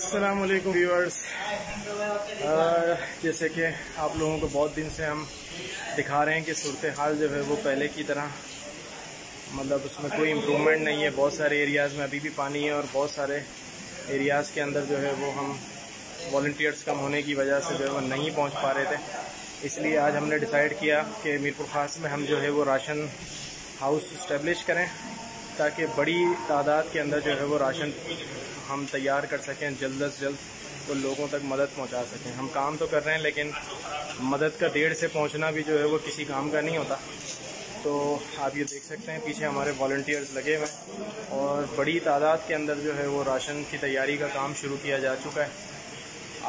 अस्सलाम वालेकुम व्यूअर्स, जैसे कि आप लोगों को बहुत दिन से हम दिखा रहे हैं कि सूरत हाल जो है वो पहले की तरह मतलब उसमें कोई इम्प्रूवमेंट नहीं है। बहुत सारे एरियाज़ में अभी भी पानी है और बहुत सारे एरियाज़ के अंदर जो है वो हम वॉलंटियर्स कम होने की वजह से जो है वो नहीं पहुँच पा रहे थे। इसलिए आज हमने डिसाइड किया कि मीरपुर खास में हम जो है वो राशन हाउस इस्टेब्लिश करें ताकि बड़ी तादाद के अंदर जो है वो राशन हम तैयार कर सकें, जल्द अज जल्द तो लोगों तक मदद पहुंचा सकें। हम काम तो कर रहे हैं लेकिन मदद का देर से पहुंचना भी जो है वो किसी काम का नहीं होता। तो आप ये देख सकते हैं पीछे हमारे वॉलंटियर्स लगे हुए हैं और बड़ी तादाद के अंदर जो है वो राशन की तैयारी का काम शुरू किया जा चुका है।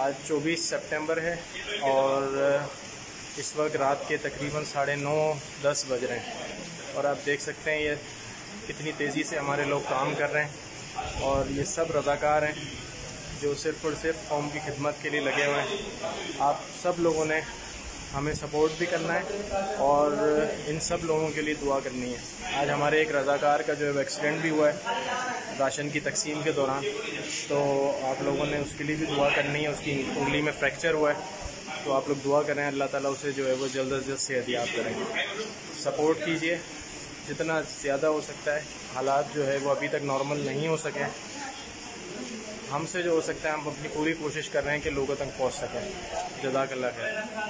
आज 24 सितंबर है और इस वक्त रात के तकरीबन 9:30-10 बज रहे हैं और आप देख सकते हैं ये कितनी तेज़ी से हमारे लोग काम कर रहे हैं और ये सब रज़ाकार हैं जो सिर्फ़ और सिर्फ कौम की खिदमत के लिए लगे हुए हैं। आप सब लोगों ने हमें सपोर्ट भी करना है और इन सब लोगों के लिए दुआ करनी है। आज हमारे एक रज़ाकार का जो है एक्सीडेंट भी हुआ है राशन की तकसीम के दौरान, तो आप लोगों ने उसके लिए भी दुआ करनी है। उसकी उंगली में फ्रैक्चर हुआ है तो आप लोग दुआ करें, अल्लाह ताला उसे जो है वो जल्द अज जल्द सेहतियाब करेंगे। सपोर्ट कीजिए जितना ज़्यादा हो सकता है। हालात जो है वो अभी तक नॉर्मल नहीं हो सके, हमसे जो हो सकता है हम अपनी पूरी कोशिश कर रहे हैं कि लोगों तक पहुंच सकें। जज़ाकल्लाह खैर।